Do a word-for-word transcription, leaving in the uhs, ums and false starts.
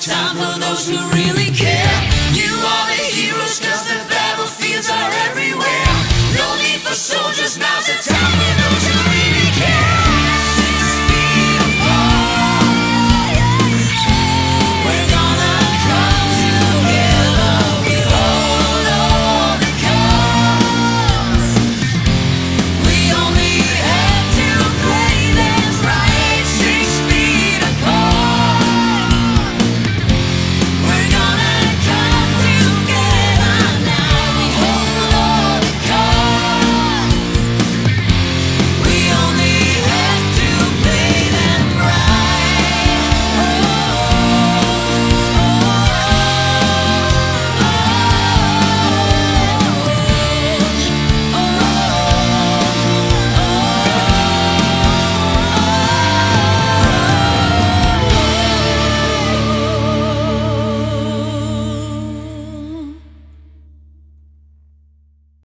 time for those who really care.